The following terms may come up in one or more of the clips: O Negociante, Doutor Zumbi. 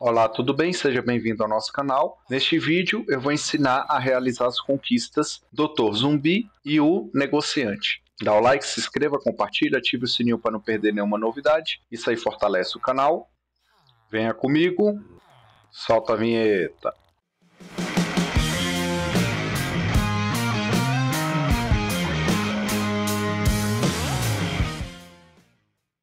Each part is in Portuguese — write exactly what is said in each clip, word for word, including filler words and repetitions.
Olá, tudo bem? Seja bem-vindo ao nosso canal. Neste vídeo eu vou ensinar a realizar as conquistas Doutor Zumbi e O Negociante. Dá o like, se inscreva, compartilha, ative o sininho para não perder nenhuma novidade. Isso aí fortalece o canal. Venha comigo. Solta a vinheta.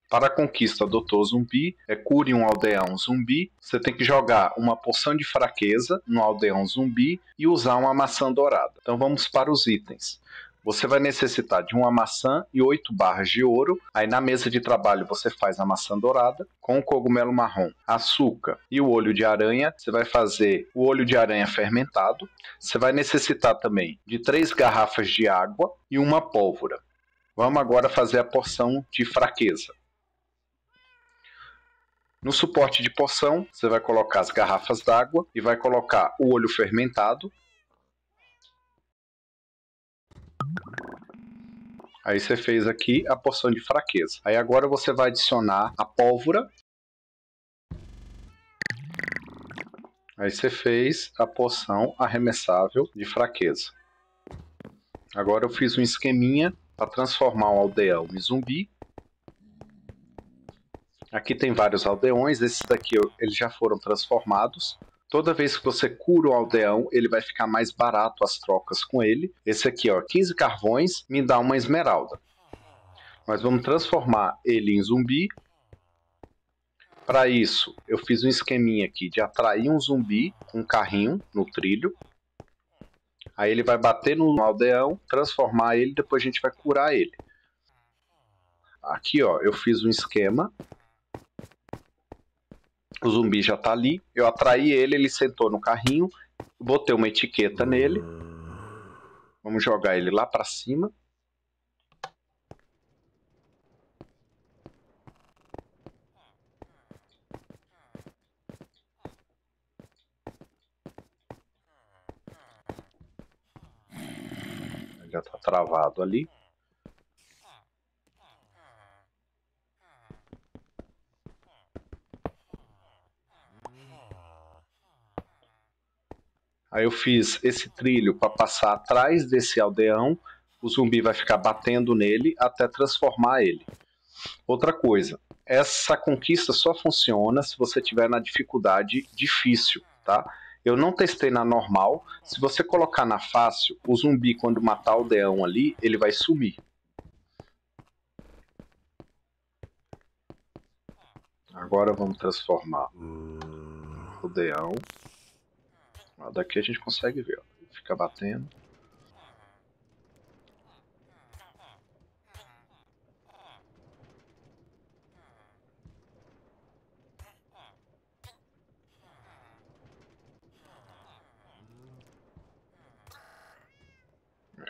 Para a conquista Doutor Zumbi, é cure um aldeão zumbi. Você tem que jogar uma poção de fraqueza no aldeão zumbi e usar uma maçã dourada. Então vamos para os itens. Você vai necessitar de uma maçã e oito barras de ouro. Aí na mesa de trabalho você faz a maçã dourada com o cogumelo marrom, açúcar e o olho de aranha. Você vai fazer o olho de aranha fermentado. Você vai necessitar também de três garrafas de água e uma pólvora. Vamos agora fazer a porção de fraqueza. No suporte de porção, você vai colocar as garrafas d'água e vai colocar o olho fermentado. Aí você fez aqui a porção de fraqueza. Aí agora você vai adicionar a pólvora. Aí você fez a porção arremessável de fraqueza. Agora eu fiz um esqueminha para transformar o aldeão em zumbi. Aqui tem vários aldeões, esses daqui eles já foram transformados. Toda vez que você cura o aldeão, ele vai ficar mais barato as trocas com ele. Esse aqui, ó, quinze carvões, me dá uma esmeralda. Nós vamos transformar ele em zumbi. Para isso, eu fiz um esqueminha aqui de atrair um zumbi com um carrinho no trilho. Aí ele vai bater no aldeão, transformar ele, depois a gente vai curar ele. Aqui, ó, eu fiz um esquema. O zumbi já está ali, eu atraí ele, ele sentou no carrinho, botei uma etiqueta nele. Vamos jogar ele lá para cima. Ele já está travado ali. Aí eu fiz esse trilho para passar atrás desse aldeão, o zumbi vai ficar batendo nele até transformar ele. Outra coisa, essa conquista só funciona se você estiver na dificuldade difícil, tá? Eu não testei na normal, se você colocar na fácil, o zumbi quando matar o aldeão ali, ele vai sumir. Agora vamos transformar o aldeão. Daqui a gente consegue ver, ó. Fica batendo.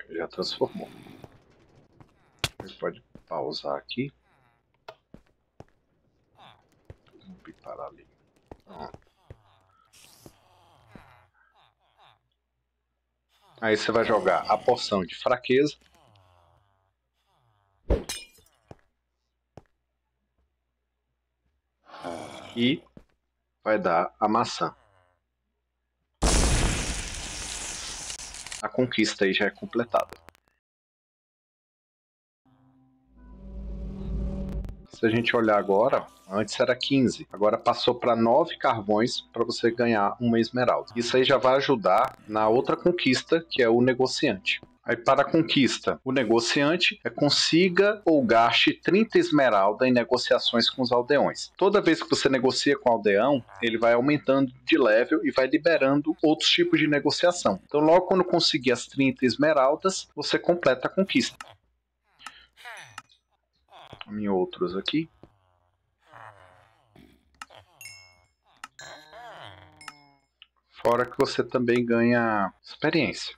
Ele já transformou. Ele pode pausar aqui. Vamos parar ali. Pronto. Aí você vai jogar a porção de fraqueza. E vai dar a maçã. A conquista aí já é completada. Se a gente olhar agora, antes era quinze, agora passou para nove carvões para você ganhar uma esmeralda. Isso aí já vai ajudar na outra conquista, que é o negociante. Aí para a conquista, o negociante é consiga ou gaste trinta esmeralda em negociações com os aldeões. Toda vez que você negocia com o aldeão, ele vai aumentando de level e vai liberando outros tipos de negociação. Então logo quando conseguir as trinta esmeraldas, você completa a conquista. Em outros aqui. Fora que você também ganha experiência.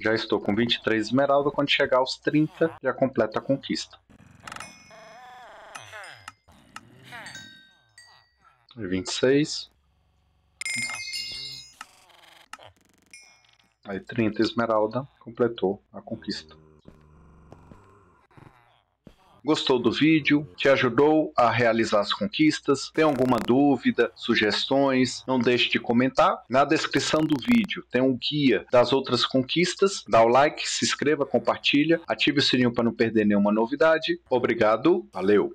Já estou com vinte e três esmeralda, quando chegar aos trinta, já completa a conquista. vinte e seis. Aí trinta esmeralda, completou a conquista. Gostou do vídeo? Te ajudou a realizar as conquistas? Tem alguma dúvida, sugestões? Não deixe de comentar. Na descrição do vídeo tem um guia das outras conquistas. Dá o like, se inscreva, compartilha, ative o sininho para não perder nenhuma novidade. Obrigado, valeu!